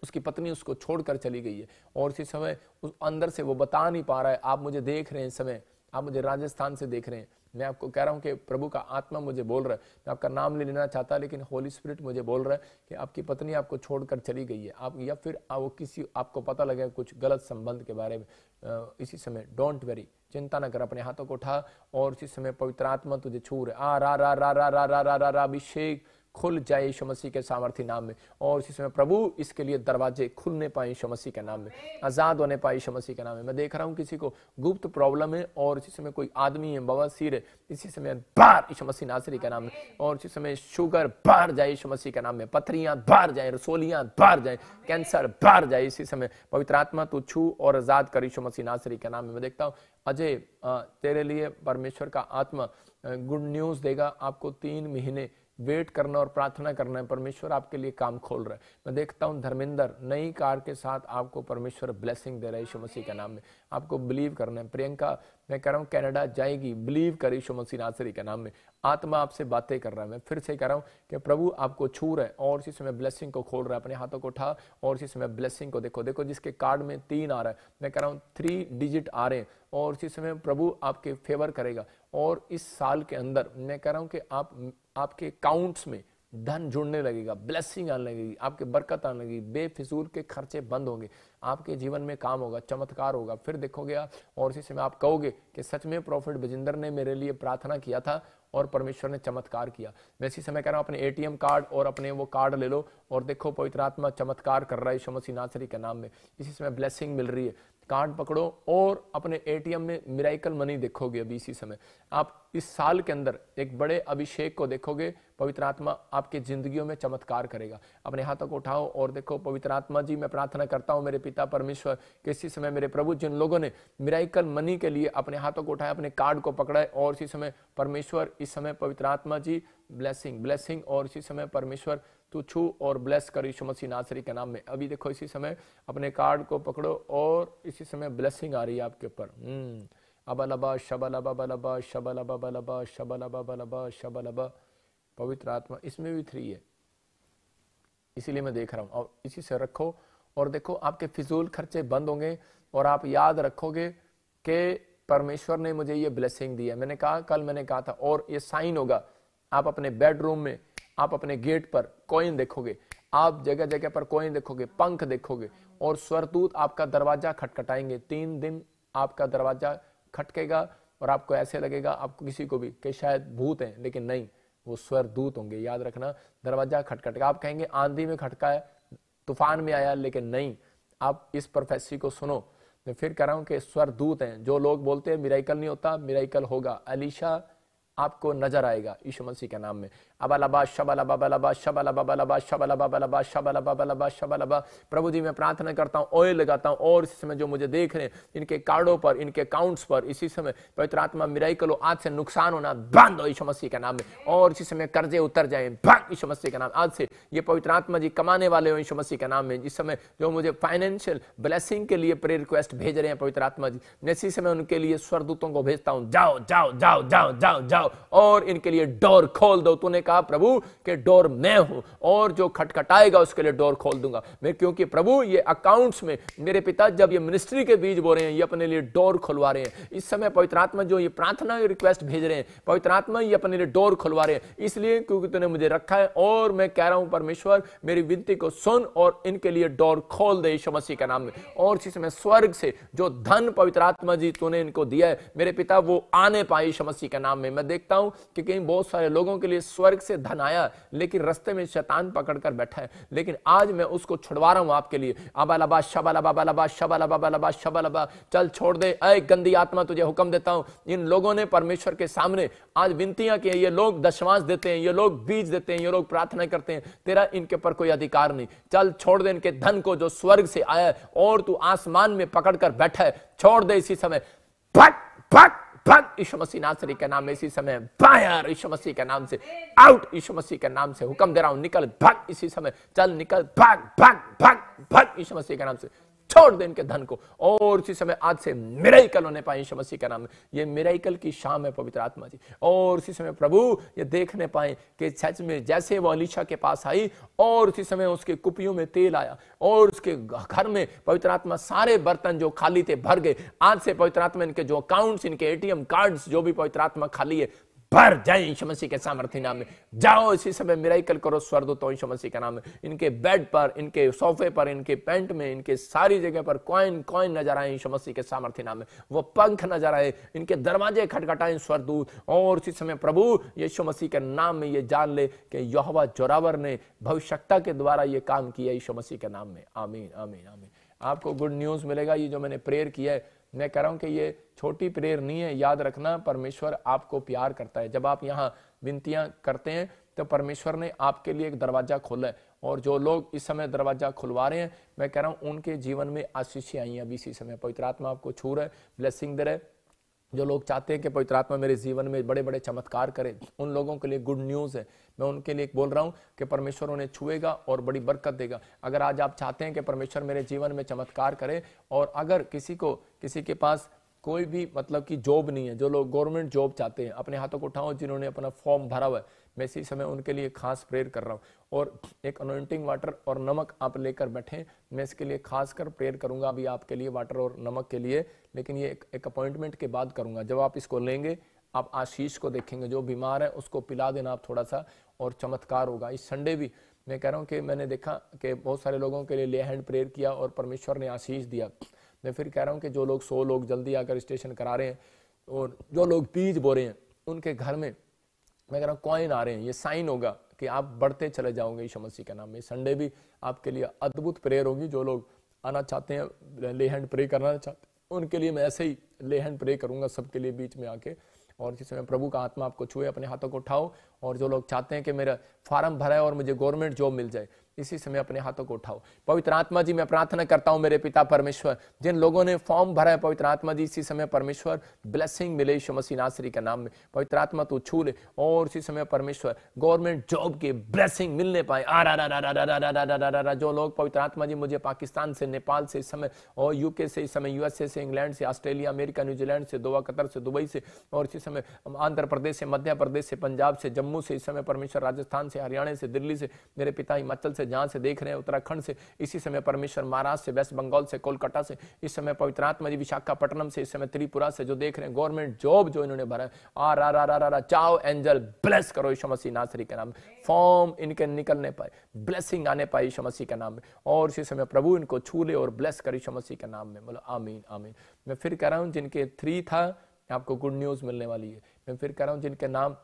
उसकी पत्नी उसको छोड़कर चली गई है और इसी समय अंदर से वो बता नहीं पा रहा है। आप मुझे देख रहे हैं इस समय, आप मुझे राजस्थान से देख रहे हैं, मैं आपको कह रहा हूँ कि प्रभु का आत्मा मुझे बोल रहा है, मैं आपका नाम ले लेना चाहता लेकिन होली स्पिरिट मुझे बोल रहा है कि आपकी पत्नी आपको छोड़कर चली गई है, आप या फिर वो किसी, आपको पता लगे कुछ गलत संबंध के बारे में। इसी समय डोंट वरी, चिंता न कर, अपने हाथों को उठा और इसी समय पवित्र आत्मा तुझे छू रहा है। रा अभिषेक खुल जाए यीशु मसीह के सामर्थ्य नाम में। और इसी समय प्रभु इसके लिए दरवाजे खुलने पाए यीशु मसीह के नाम में, आज़ाद होने पाए यीशु मसीह के नाम में। मैं देख रहा हूँ किसी को गुप्त प्रॉब्लम है और इसी समय कोई आदमी है बवासीर है, इसी समय बाहर यीशु मसीह नासरी के नाम में। और इसी समय शुगर बाहर जाए यीशु मसीह के नाम में, पथरियाँ बाहर जाए, रसोलियाँ बाहर जाए, कैंसर बाहर जाए। इसी समय पवित्र आत्मा तू छू और आज़ाद कर यीशु मसीह नासरी के नाम में। मैं देखता हूँ अजय, तेरे लिए परमेश्वर का आत्मा गुड न्यूज़ देगा, आपको 3 महीने वेट करना और प्रार्थना करना है, परमेश्वर आपके लिए काम खोल रहा है। मैं देखता हूँ धर्मेंद्र, नई कार के साथ आपको परमेश्वर ब्लेसिंग दे रहा है यीशु मसीह के नाम में, आपको बिलीव करना है। प्रियंका मैं कह रहा हूँ कनाडा जाएगी, बिलीव कर यीशु मसीह नासरी के नाम में। आत्मा आपसे बातें कर रहा है, मैं फिर से कह रहा हूँ कि प्रभु आपको छू रहा है और इसी समय ब्लेसिंग को खोल रहा है। अपने हाथों को उठा और इसी समय ब्लेसिंग को देखो, देखो जिसके कार्ड में 3 आ रहा है, मैं कह रहा हूँ 3 डिजिट आ रहे हैं और इसी समय प्रभु आपके फेवर करेगा। और इस साल के अंदर मैं कह रहा हूँ कि आपके अकाउंट्स में धन जुड़ने लगेगा, ब्लेसिंग आने लगेगी, आपके बरकत आने लगेगी, बेफिजूल के खर्चे बंद होंगे, आपके जीवन में काम होगा, चमत्कार होगा, फिर देखोगे। और इसी समय आप कहोगे कि सच में प्रॉफिट बजिंदर ने मेरे लिए प्रार्थना किया था और परमेश्वर ने चमत्कार किया। वैसे समय कह रहा हूँ अपने ATM कार्ड और अपने वो कार्ड ले लो और देखो पवित्र आत्मा चमत्कार कर रहा है यीशु मसीह नासरी के नाम में। इसी समय ब्लेसिंग मिल रही है, कार्ड पकड़ो और अपने ATM में मिराइकल मनी देखोगे। अभी इसी समय आप इस साल के अंदर एक बड़े अभिषेक को देखोगे, पवित्र आत्मा आपके जिंदगियों में चमत्कार करेगा। अपने हाथों को उठाओ और देखो पवित्र आत्मा जी मैं प्रार्थना करता हूँ मेरे पिता परमेश्वर कि इसी समय मेरे प्रभु जिन लोगों ने मिराइकल मनी के लिए अपने हाथों को उठाया, अपने कार्ड को पकड़ाए और इसी समय परमेश्वर इस समय पवित्र आत्मा जी ब्लेसिंग और इसी समय परमेश्वर तू छू और ब्लेस कर यीशु मसीह नासरी के नाम में। अभी देखो इसी समय अपने कार्ड को पकड़ो और इसी समय ब्लेसिंग आ रही है आपके ऊपर। अबलबा शबलबा बलबा शबलबा बलबा शबलबा बलबा शबलबा। पवित्र आत्मा इसमें भी 3 है, इसीलिए मैं देख रहा हूँ। और इसी से रखो और देखो आपके फिजूल खर्चे बंद होंगे और आप याद रखोगे कि परमेश्वर ने मुझे ये ब्लेसिंग दी है। मैंने कहा, कल मैंने कहा था, और ये साइन होगा। आप अपने बेडरूम में, आप अपने गेट पर कॉइन देखोगे, आप जगह जगह पर कॉइन देखोगे, पंख देखोगे और स्वरदूत आपका दरवाजा खटखटाएंगे। 3 दिन आपका दरवाजा खटकेगा और आपको ऐसे लगेगा, आपको किसी को भी, कि शायद भूत हैं, लेकिन नहीं, वो स्वरदूत होंगे। याद रखना, दरवाजा खटखटेगा। आप कहेंगे आंधी में खटका है, तूफान में आया, लेकिन नहीं, आप इस प्रोफेसी को सुनो। मैं फिर कह रहा हूँ कि स्वरदूत हैं। जो लोग बोलते हैं मिराइकल नहीं होता, मिराइकल होगा। एलिशा आपको नजर आएगा यीशु मसीह के नाम में। अबालबा शबालबा बलबा शबालबा बलबा शबालबा बलबा शबालबा बलबा शबालबा। प्रभु जी मैं प्रार्थना करता हूँ, ऑयल लगाता हूँ और इस समय जो मुझे देख रहे हैं इनके कार्डों पर, इनके अकाउंट्स पर इसी समय पवित्र आत्मा मिराइकल हो। आज से नुकसान होना बंद हो यीशु मसीह के नाम में, और इसी समय कर्जे उतर जाए बंद यीशु मसीह के नाम। आज से ये पवित्र आत्मा जी कमाने वाले हो यीशु मसीह के नाम में। इस समय जो मुझे फाइनेंशियल ब्लेसिंग के लिए प्रेयर रिक्वेस्ट भेज रहे हैं पवित्र आत्मा जी, मैं इसी समय उनके लिए स्वरदूतों को भेजता हूँ, जाओ जाओ जाओ जाओ जाओ जाओ और इनके लिए डोर खोल दो। तूने कहा प्रभु कि डोर मैं हूं और जो खटखटाएगा उसके लिए डोर खोल दूंगा मैं, क्योंकि प्रभु ये अकाउंट्स में मेरे पिता जब ये मिनिस्ट्री के बीज बो रहे हैं, ये अपने लिए डोर खुलवा रहे हैं। इस समय पवित्र आत्मा जो ये प्रार्थना रिक्वेस्ट भेज रहे हैं, पवित्र आत्मा ये अपने लिए डोर खुलवा रहे हैं, इसलिए क्योंकि तूने मुझे रखा है। और मैं कह रहा हूं परमेश्वर मेरी विनती को सुन और इनके लिए डोर खोल दे यीशु मसीह के नाम में। और इसी समय स्वर्ग से जो धन पवित्र आत्मा जी तूने इनको दिया है मेरे पिता, वो आने पाए यीशु मसीह के नाम में। मैं देखता हूं कि कहीं बहुत सारे लोगों के लिए स्वर्ग से धन आया, लेकिन रास्ते में शैतान पकड़कर बैठा है, लेकिन आज मैं उसको छुड़वा रहा हूं आपके लिए। अबालबा शबालबा बलबा शबालबा बलबा शबालबा। चल छोड़ दे, ऐ गंदी आत्मा, तुझे हुक्म देता हूं। इन लोगों ने परमेश्वर के सामने आज विनतियां की, ये लोग दशवांश देते हैं, ये लोग बीज देते हैं, ये लोग प्रार्थना करते हैं, तेरा इनके ऊपर कोई अधिकार नहीं। चल छोड़ दे इनके धन को जो स्वर्ग से आया है और तू आसमान में पकड़कर बैठा है, छोड़ दे इसी समय यीशु मसीह नासरी के नाम में। इसी समय बाहर यीशु मसीह के नाम से, आउट यीशु मसीह के नाम से, हुक्म दे रहा हूं निकल भाग। इसी समय चल निकल भाग भाग भाग भाग यीशु मसीह के नाम से। छोड़ दे इनके धन को और इसी समय आज से मिराइकल होने पाए यीशु मसीह के नाम में। ये मिराइकल की शाम है पवित्र आत्मा जी, और इसी समय प्रभु ये देखने पाए कि सच में जैसे वो एलिशा के पास आई और इसी समय उसके कुपियों में तेल आया और उसके घर में पवित्र आत्मा सारे बर्तन जो खाली थे भर गए। आज से पवित्र आत्मा इनके जो अकाउंट्स, इनके ATM कार्ड्स, जो भी पवित्र आत्मा खाली है भर जाए यीशु मसीह के सामर्थी नाम में। जाओ इसी समय मिराइकल करो स्वरदूतों यीशु मसीह के नाम में। इनके बेड पर, इनके सोफे पर, इनके पैंट में, इनके सारी जगह पर कॉइन नजर आए यीशु मसीह के सामर्थी नाम में। वो पंख नजर आए, इनके दरवाजे खटखटाएं स्वरदूत, और इसी समय प्रभु यीशु मसीह के नाम में ये जान ले कि यहोवा जोरावर ने भविष्यवक्ता के द्वारा ये काम किया यीशु मसीह के नाम में। आमीन आमीन आमीन। आपको गुड न्यूज मिलेगा। ये जो मैंने प्रेयर किया है, मैं कह रहा हूँ कि ये छोटी प्रेयर नहीं है। याद रखना, परमेश्वर आपको प्यार करता है। जब आप यहाँ विनतियाँ करते हैं तो परमेश्वर ने आपके लिए एक दरवाज़ा खोला है, और जो लोग इस समय दरवाज़ा खुलवा रहे हैं, मैं कह रहा हूँ उनके जीवन में आशीषें आई हैं। अभी इसी समय पवित्र आत्मा आपको छू रहा है, ब्लेसिंग दे रहा है। जो लोग चाहते हैं कि पवित्र आत्मा मेरे जीवन में बड़े बड़े चमत्कार करे, उन लोगों के लिए गुड न्यूज़ है। मैं उनके लिए बोल रहा हूँ कि परमेश्वर उन्हें छुएगा और बड़ी बरकत देगा। अगर आज आप चाहते हैं कि परमेश्वर मेरे जीवन में चमत्कार करे, और अगर किसी के पास कोई भी मतलब की जॉब नहीं है, जो लोग गवर्नमेंट जॉब चाहते हैं, अपने हाथों को उठाओ जिन्होंने अपना फॉर्म भरा हुआ है। मैं इसी समय उनके लिए खास प्रेयर कर रहा हूँ, और एक अनॉइंटिंग वाटर और नमक आप लेकर बैठें। मैं इसके लिए खास कर प्रेयर करूँगा अभी आपके लिए, वाटर और नमक के लिए, लेकिन ये एक अपॉइंटमेंट के बाद करूँगा। जब आप इसको लेंगे, आप आशीष को देखेंगे। जो बीमार है उसको पिला देना आप थोड़ा सा, और चमत्कार होगा। इस संडे भी मैं कह रहा हूँ कि मैंने देखा कि बहुत सारे लोगों के लिए ले हैंड प्रेयर किया और परमेश्वर ने आशीष दिया। मैं फिर कह रहा हूँ कि जो लोग 100 लोग जल्दी आकर रजिस्ट्रेशन करा रहे हैं, और जो लोग बीज बो रहे हैं उनके घर में मैं कह रहा हूँ कॉइन आ रहे हैं, ये साइन होगा कि आप बढ़ते चले जाओगे यीशु मसीह के नाम में। संडे भी आपके लिए अद्भुत प्रेयर होगी। जो लोग आना चाहते हैं, ले हैंड प्रे करना चाहते हैं, उनके लिए मैं ऐसे ही ले हैंड प्रे करूँगा सबके लिए बीच में आके। और जिसमें प्रभु का आत्मा आपको छुए, अपने हाथों को उठाओ। और जो लोग चाहते हैं कि मेरा फार्म भरा है और मुझे गवर्नमेंट जॉब मिल जाए, इसी समय अपने हाथों को उठाओ। पवित्र आत्मा जी, मैं प्रार्थना करता हूँ मेरे पिता परमेश्वर, जिन लोगों ने फॉर्म भरा है पवित्र आत्मा जी इसी समय परमेश्वर ब्लेसिंग मिले यीशु मसीह नासरी के नाम में। पवित्र आत्मा तो छू ले और इसी समय परमेश्वर गवर्नमेंट जॉब के ब्लेसिंग मिलने पाए। आ जो लोग पवित्र आत्मा जी मुझे पाकिस्तान से, नेपाल से इस समय, और यूके से इस समय, यूएसए से, इंग्लैंड से, ऑस्ट्रेलिया, अमेरिका, न्यूजीलैंड से, दोहा, कतर से, दुबई से, और इसी समय आंध्र प्रदेश से, मध्य प्रदेश से, पंजाब से, जम्मू से इस समय परमेश्वर, राजस्थान से, हरियाणा से, दिल्ली से, मेरे पिता हिमाचल से जहां से देख रहे हैं, उत्तराखंड से इसी समय परमेश्वर, महाराष्ट्र से, वेस्ट बंगाल से, कोलकाता से इस समय पवित्र आत्मा जी, विशाखापट्टनम से इस समय, त्रिपुरा से जो देख रहे हैं, गवर्नमेंट जॉब जो इन्होंने भरा है, आ चाओ एंजल ब्लेस करो यीशु मसीह नासरी के नाम। फॉर्म इनके निकलने पाए, ब्लेसिंग आने पाए यीशु मसीह के नाम में। और इसी समय प्रभु इनको छू ले और ब्लेस कर यीशु मसीह के नाम में। बोलो आमीन आमीन। मैं फिर कह रहा हूँ जिनके 3 था, आपको गुड न्यूज मिलने वाली है। मैं फिर कह रहा हूँ जिनके नाम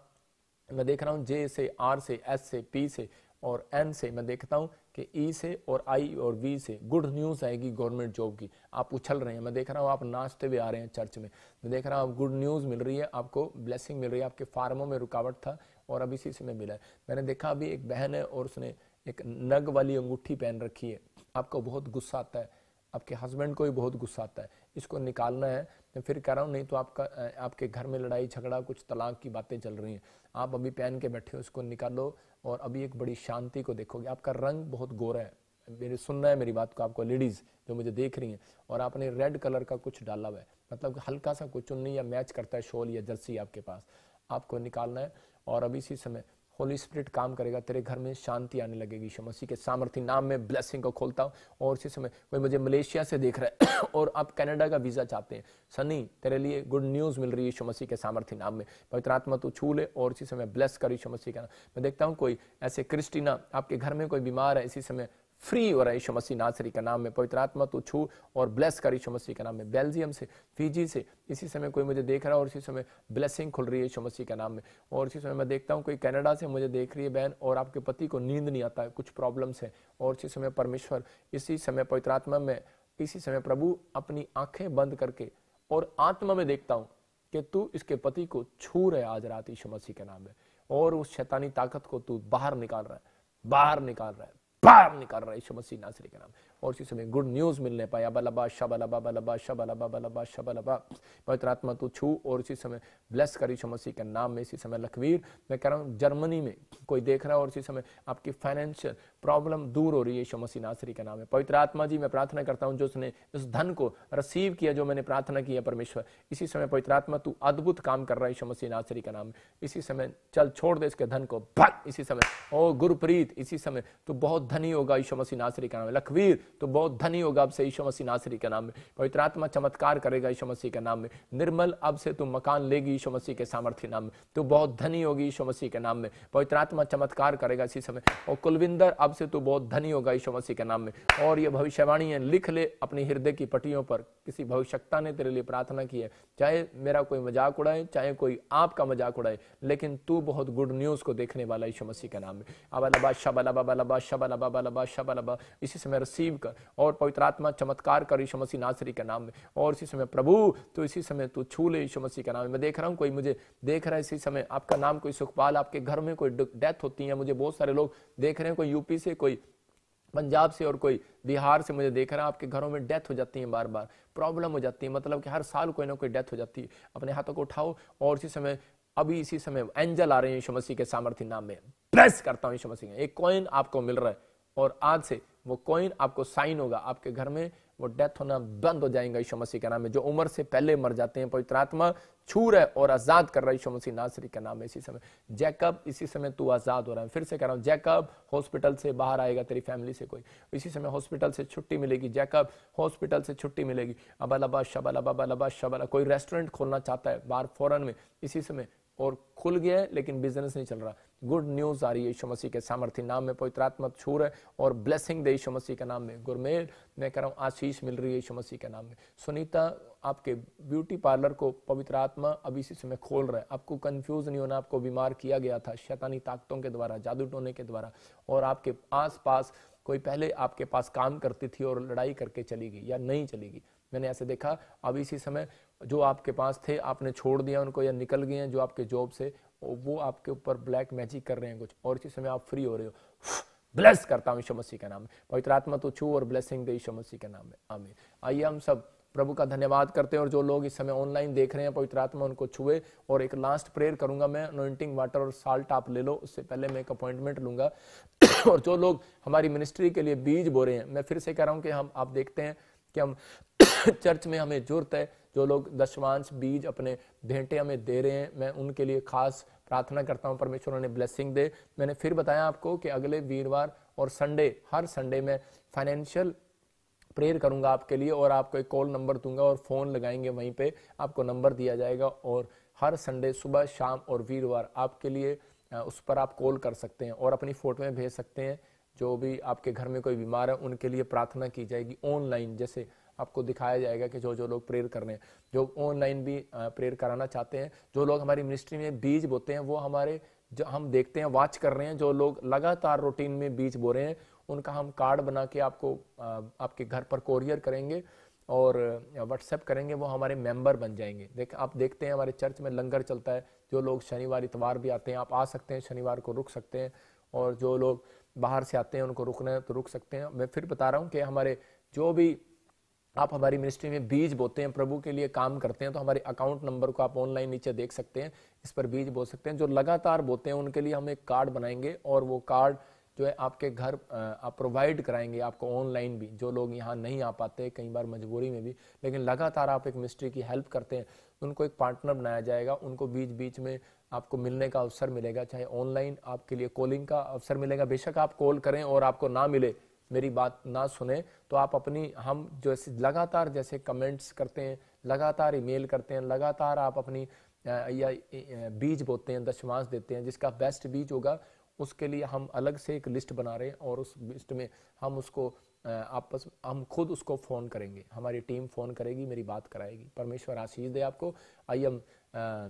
मैं देख रहा हूँ, जे से, आर से, एस से, पी से और एन से, मैं देखता हूँ कि ई से और आई और वी से गुड न्यूज़ आएगी गवर्नमेंट जॉब की। आप उछल रहे हैं, मैं देख रहा हूँ आप नाचते हुए आ रहे हैं चर्च में, मैं देख रहा हूँ आप गुड न्यूज़ मिल रही है, आपको ब्लेसिंग मिल रही है। आपके फार्मों में रुकावट था और अब इसी समय मिला है। मैंने देखा अभी एक बहन है और उसने एक नग वाली अंगूठी पहन रखी है। आपको बहुत गुस्सा आता है, आपके हस्बैंड को भी बहुत गुस्सा आता है, इसको निकालना है। मैं फिर कह रहा हूँ नहीं तो आपका आपके घर में लड़ाई झगड़ा, कुछ तलाक की बातें चल रही हैं। आप अभी पहन के बैठे हो, उसको निकालो और अभी एक बड़ी शांति को देखोगे। आपका रंग बहुत गोरा है, मेरे सुनना है मेरी बात को आपको, लेडीज़ जो मुझे देख रही हैं, और आपने रेड कलर का कुछ डाला हुआ है, मतलब हल्का सा कुछ चुन्नी या मैच करता है शॉल या जर्सी आपके पास, आपको निकालना है। और अभी इसी समय होली स्पिरिट काम करेगा, तेरे घर में शांति आने लगेगी। यीशु मसीह के सामर्थी नाम में ब्लेसिंग को खोलता हूँ। और इसी समय कोई मुझे मलेशिया से देख रहा है और आप कनाडा का वीज़ा चाहते हैं, सनी तेरे लिए गुड न्यूज़ मिल रही है यीशु मसीह के सामर्थी नाम में। पवित्र आत्मा तू छू ले और इसी समय ब्लेस कर यीशु मसीह का नाम। मैं देखता हूँ कोई ऐसे क्रिस्टीना, आपके घर में कोई बीमार है, इसी समय फ्री हो रहा है यीशु मसीह नासरी का नाम में। पवित्र आत्मा तू छू और ब्लेस कर यीशु मसीह का नाम में। बेल्जियम से, फिजी से इसी समय कोई मुझे देख रहा है और इसी समय ब्लेसिंग खुल रही है यीशु मसीह का नाम में। और इसी समय मैं देखता हूँ कोई कनाडा से मुझे देख रही है बहन, और आपके पति को नींद नहीं आता है, कुछ प्रॉब्लम्स है, और इसी समय परमेश्वर इसी समय पवित्र आत्मा में इसी समय प्रभु अपनी आँखें बंद करके और आत्मा में देखता हूँ कि तू इसके पति को छू रहे आज रात यीशु मसीह के नाम में, और उस शैतानी ताकत को तू बाहर निकाल रहा है, बाहर निकाल रहा है, बाहर निकाल रहा है यीशु मसीह नासरी के नाम। और इसी समय गुड न्यूज मिलने पाया। बलबा शबलबा बलबा शबलबा बलबा शबलबा। पवित्र आत्मा तू छू और इसी समय ब्लेस कर यीशु मसीह के नाम में। इसी समय लखवीर, मैं कह रहा हूँ जर्मनी में कोई देख रहा है और इसी समय आपकी फाइनेंशियल प्रॉब्लम दूर हो रही है यीशु मसीह नासरी के नाम में। पवित्र आत्मा जी मैं प्रार्थना करता हूँ जो उसने उस धन को रिसीव किया जो मैंने प्रार्थना की है परमेश्वर, इसी समय पवित्र आत्मा तू अद्भुत काम कर रहा है यीशु मसीह नासरी के नाम में। इसी समय चल छोड़ दे इसके धन को भाग। इसी समय ओ गुरप्रीत, इसी समय तू बहुत धनी होगा यीशु मसीह नासरी के नाम में। लखवीर तो बहुत धनी होगा अब से यीशु मसीह नासरी के नाम में। पवित्र आत्मा चमत्कार करेगा यीशु मसीह के नाम में। निर्मल अब से तू मकान लेगी यीशु मसीह के सामर्थ्य नाम में। तू बहुत धनी होगी यीशु मसीह के नाम में। पवित्र आत्मा चमत्कार करेगा इसी समय। और कुलविंदर अब से तू बहुत धनी होगा यीशु मसीह के नाम में। और ये भविष्यवाणी है, लिख ले अपने हृदय की पट्टियों पर। किसी भविष्यवक्ता ने तेरे लिए प्रार्थना की है, चाहे मेरा कोई मजाक उड़ाए, चाहे कोई आपका मजाक उड़ाए, लेकिन तू बहुत गुड न्यूज को देखने वाला यीशु मसीह के नाम में। अबलबा शबलबा बलबा शबलबा बलबा शबलबा। इसी समय रिसीव कर और पवित्र आत्मा चमत्कार कर यीशु मसीह नासरी के नाम में। और इसी समय प्रभु तो इसी समय तू छू ले यीशु मसीह के नाम में। मैं देख रहा हूँ कोई मुझे देख रहा है इसी समय, आपका नाम कोई सुखपाल, आपके घर में कोई डेथ होती है, मुझे बहुत सारे लोग देख रहे हैं, कोई यूपी से, कोई पंजाब से और कोई बिहार से मुझे देख रहा है। आपके घरों में डेथ हो जाती है, बार बार प्रॉब्लम हो जाती है, मतलब कि हर साल कोई ना कोई डेथ हो जाती है। अपने हाथों को उठाओ और इसी समय अभी इसी समय एंजल आ रहे हैं यीशु मसीह के सामर्थ्य नाम में। ब्लेस करता हूँ यीशु मसीह। एक कॉइन आपको मिल रहा है और आज से वो कॉइन आपको साइन होगा, आपके घर में वो डेथ होना बंद हो जाएगा यीशु मसीह के नाम में। जो उम्र से पहले मर जाते हैं पवित्र आत्मा छू रहा है और आजाद कर रहा है यीशु मसीह नासरी के नाम में। इसी समय जैकब, इसी समय तू आजाद हो रहा है। फिर से कह रहा हूँ जैकब हॉस्पिटल से बाहर आएगा, तेरी फैमिली से कोई इसी समय हॉस्पिटल से छुट्टी मिलेगी। जैकब हॉस्पिटल से छुट्टी मिलेगी। अबा लबा शबा लबा बलबा शबा। कोई रेस्टोरेंट खोलना चाहता है बाहर फॉरन में, इसी समय और खुल गया है लेकिन बिजनेस नहीं चल रहा, गुड न्यूज आ रही है यीशु मसीह के सामर्थी नाम में, पवित्र आत्मा छूर है और ब्लेसिंग दे यीशु मसीह के नाम में। गुरमेल मैं कह रहा हूँ आशीष मिल रही है यीशु मसीह के नाम में। सुनीता आपके ब्यूटी पार्लर को पवित्र आत्मा अभी इसी समय खोल रहा है, आपको कंफ्यूज नहीं होना। आपको बीमार किया गया था शैतानी ताकतों के द्वारा, जादू टोने के द्वारा, और आपके आसपास कोई पहले आपके पास काम करती थी और लड़ाई करके चली गई या नहीं चली गई, मैंने ऐसे देखा। अब इसी समय जो आपके पास थे आपने छोड़ दिया उनको या निकल गए हैं जो आपके जॉब से, वो आपके ऊपर ब्लैक मैजिक कर रहे हैं कुछ, और इसी समय आप फ्री हो रहे हो। ब्लेस करता हूँ यीशु मसीह के नाम में, पवित्र आत्मा तो छू और ब्लेसिंग दे यीशु मसीह के नाम में, आमीन। आइए हम सब प्रभु का धन्यवाद करते हैं, और जो लोग इस समय ऑनलाइन देख रहे हैं पवित्र आत्मा उनको छुए। और एक लास्ट प्रेयर करूंगा मैं, अनॉइंटिंग वाटर और साल्ट आप ले लो, उससे पहले मैं एक अपॉइंटमेंट लूंगा। और जो लोग हमारी मिनिस्ट्री के लिए बीज बो रहे हैं, मैं फिर से कह रहा हूँ कि हम आप देखते हैं कि हम चर्च में हमें जरूरत है, जो लोग दशवांश बीज अपने भेंटे हमें दे रहे हैं, मैं उनके लिए खास प्रार्थना करता हूँ परमेश्वर उन्हें ब्लेसिंग दे। मैंने फिर बताया आपको कि अगले वीरवार और संडे, हर संडे में फाइनेंशियल प्रेयर करूंगा आपके लिए, और आपको एक कॉल नंबर दूंगा और फ़ोन लगाएंगे, वहीं पे आपको नंबर दिया जाएगा, और हर संडे सुबह शाम और वीरवार आपके लिए उस पर आप कॉल कर सकते हैं और अपनी फोटोएं भेज सकते हैं। जो भी आपके घर में कोई बीमार है उनके लिए प्रार्थना की जाएगी ऑनलाइन, जैसे आपको दिखाया जाएगा कि जो जो लोग प्रेयर कर रहे हैं, जो ऑनलाइन भी प्रेयर कराना चाहते हैं। जो लोग हमारी मिनिस्ट्री में बीज बोते हैं वो हमारे जो हम देखते हैं वॉच कर रहे हैं, जो लोग लगातार रूटीन में बीज बो रहे हैं उनका हम कार्ड बना के आपको आपके घर पर कोरियर करेंगे और व्हाट्सएप करेंगे, वो हमारे मेंबर बन जाएंगे। आप देखते हैं हमारे चर्च में लंगर चलता है, जो लोग शनिवार इतवार भी आते हैं आप आ सकते हैं, शनिवार को रुक सकते हैं, और जो लोग बाहर से आते हैं उनको रुकना है तो रुक सकते हैं। मैं फिर बता रहा हूँ कि हमारे जो भी आप हमारी मिनिस्ट्री में बीज बोते हैं, प्रभु के लिए काम करते हैं, तो हमारे अकाउंट नंबर को आप ऑनलाइन नीचे देख सकते हैं, इस पर बीज बो सकते हैं। जो लगातार बोते हैं उनके लिए हम एक कार्ड बनाएंगे और वो कार्ड जो है आपके घर आप प्रोवाइड कराएंगे आपको ऑनलाइन भी। जो लोग यहाँ नहीं आ पाते कई बार मजबूरी में भी, लेकिन लगातार आप एक मिनिस्ट्री की हेल्प करते हैं, उनको एक पार्टनर बनाया जाएगा, उनको बीच बीच में आपको मिलने का अवसर मिलेगा, चाहे ऑनलाइन आपके लिए कॉलिंग का अवसर मिलेगा। बेशक आप कॉल करें और आपको ना मिले, मेरी बात ना सुने, तो आप अपनी हम जैसे लगातार जैसे कमेंट्स करते हैं, लगातार ईमेल करते हैं, लगातार आप अपनी या बीज बोते हैं, दशमांश देते हैं, जिसका बेस्ट बीज होगा उसके लिए हम अलग से एक लिस्ट बना रहे हैं, और उस लिस्ट में हम उसको आपस हम खुद उसको फ़ोन करेंगे, हमारी टीम फ़ोन करेगी, मेरी बात कराएगी। परमेश्वर आशीष दे आपको। I am